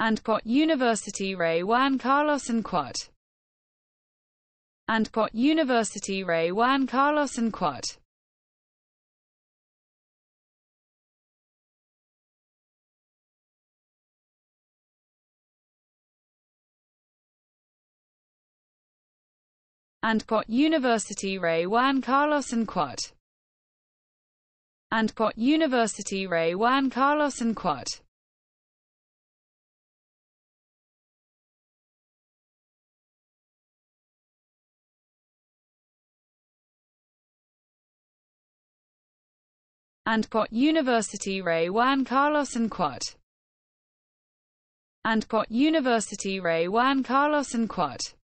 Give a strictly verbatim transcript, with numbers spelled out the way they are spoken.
and Q U O T University Rey Juan Carlos and Q U O T and Q U O T University Rey Juan Carlos and Q U O T and Q U O T University Rey Juan Carlos and Q U O T and Q U O T University Rey Juan Carlos and Q U O T and Q U O T University Rey Juan Carlos and Q U O T and Q U O T University Rey Juan Carlos and Q U O T